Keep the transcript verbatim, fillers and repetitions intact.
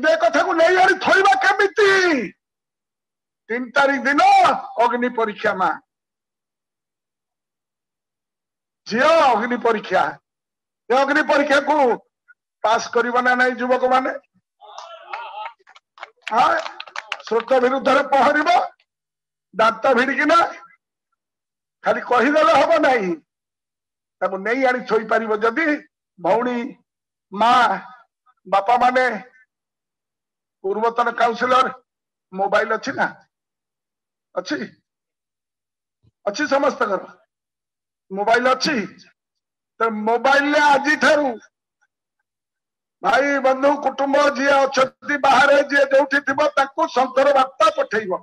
दे कथा को नहीं आनी थोइबा केमिति तीन तारीख दिन अग्नि परीक्षा मा झील अग्नि परीक्षा अग्नि परीक्षा को पास करना ना युवक मान स्रोत विरुद्ध पहर दात भिड़िकिना खाली कहीदेले हम नहीं नहीं आनी थोईपार जदि भौणी माँ बापा माने पूर्वतन काउंसिलर मोबाइल अच्छी ना अच्छी अच्छी समस्त कर मोबाइल अच्छी तो मोबाइल आज भाई बंधु कुटुंब जी अच्छा बाहर जी जो थी संतर वार्ता पठेब।